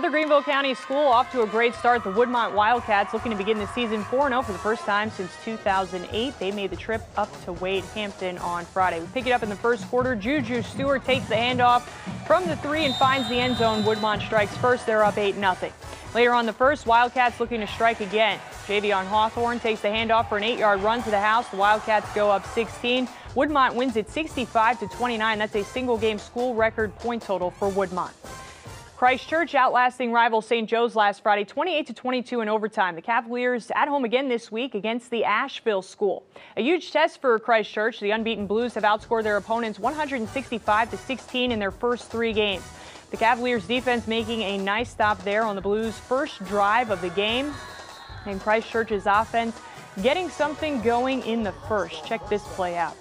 Another Greenville County school off to a great start. The Woodmont Wildcats looking to begin the season 4-0 for the first time since 2008. They made the trip up to Wade Hampton on Friday. We pick it up in the first quarter. Juju Stewart takes the handoff from the three and finds the end zone. Woodmont strikes first. They're up 8-0. Later on the first, Wildcats looking to strike again. JVon Hawthorne takes the handoff for an 8-yard run to the house. The Wildcats go up 16. Woodmont wins it 65-29. That's a single-game school record point total for Woodmont. Christchurch outlasting rival St. Joe's last Friday, 28-22 in overtime. The Cavaliers at home again this week against the Asheville School. A huge test for Christchurch. The unbeaten Blues have outscored their opponents 165-16 in their first three games. The Cavaliers defense making a nice stop there on the Blues' first drive of the game. And Christchurch's offense getting something going in the first. Check this play out.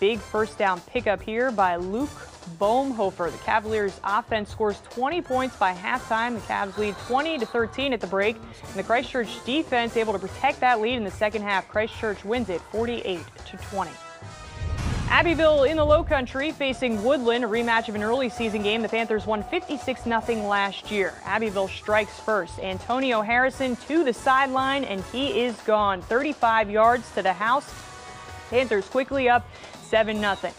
Big first down pickup here by Luke Baumhofer. The Cavaliers offense scores 20 points by halftime. The Cavs lead 20-13 at the break, and the Christchurch defense able to protect that lead in the second half. Christchurch wins it 48-20. Abbeville in the Lowcountry facing Woodland, a rematch of an early season game. The Panthers won 56-0 last year. Abbeville strikes first. Antonio Harrison to the sideline, and he is gone. 35 yards to the house. Panthers quickly up 7-0.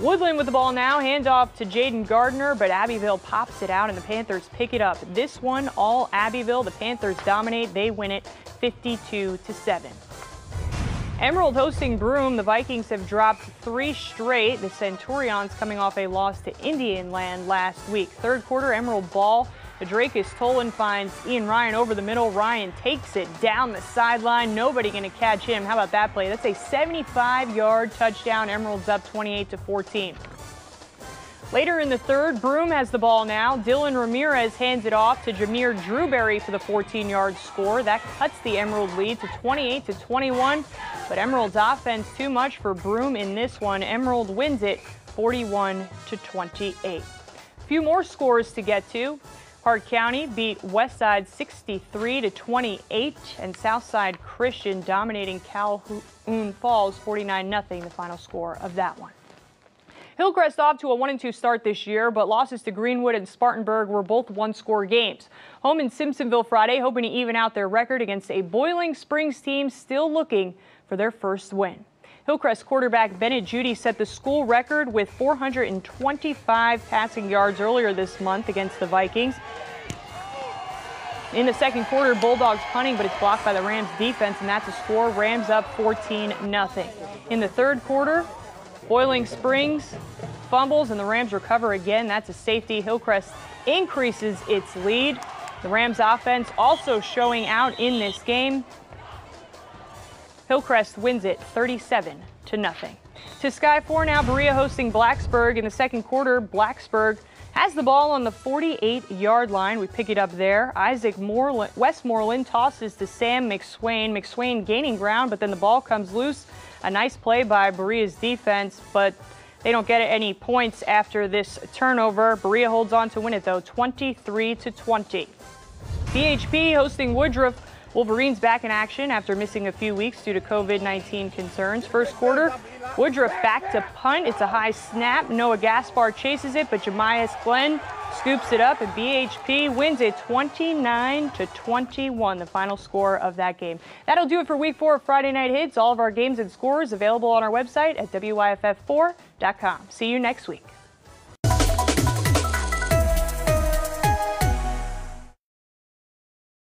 Woodland with the ball now, handoff to Jaden Gardner, but Abbeville pops it out and the Panthers pick it up. This one, all Abbeville. The Panthers dominate. They win it 52-7. Emerald hosting Broome. The Vikings have dropped three straight. The Centurions coming off a loss to Indian Land last week. Third quarter, Emerald ball. The Drakis Toland finds Ian Ryan over the middle. Ryan takes it down the sideline. Nobody going to catch him. How about that play? That's a 75-yard touchdown. Emerald's up 28-14. Later in the third, Broome has the ball now. Dylan Ramirez hands it off to Jameer Drewberry for the 14-yard score. That cuts the Emerald lead to 28-21. But Emerald's offense too much for Broome in this one. Emerald wins it 41-28. A few more scores to get to. Hart County beat Westside 63-28, and Southside Christian dominating Calhoun Falls 49-0, the final score of that one. Hillcrest off to a 1-2 start this year, but losses to Greenwood and Spartanburg were both one-score games. Home in Simpsonville Friday, hoping to even out their record against a Boiling Springs team still looking for their first win. Hillcrest quarterback Bennett Judy set the school record with 425 passing yards earlier this month against the Vikings. In the second quarter, Bulldogs punting, but it's blocked by the Rams defense, and that's a score. Rams up 14-0. In the third quarter, Boiling Springs fumbles, and the Rams recover again. That's a safety. Hillcrest increases its lead. The Rams offense also showing out in this game. Hillcrest wins it 37-0. To Sky 4 now, Berea hosting Blacksburg. In the second quarter, Blacksburg has the ball on the 48-yard line. We pick it up there. Isaac Westmoreland tosses to Sam McSwain. McSwain gaining ground, but then the ball comes loose. A nice play by Berea's defense, but they don't get any points after this turnover. Berea holds on to win it, though, 23-20. BHP hosting Woodruff. Wolverines back in action after missing a few weeks due to COVID-19 concerns. First quarter, Woodruff back to punt. It's a high snap. Noah Gaspar chases it, but Jamias Glenn scoops it up, and BHP wins it 29-21, the final score of that game. That'll do it for Week 4 of Friday Night Hits. All of our games and scores available on our website at WYFF4.com. See you next week.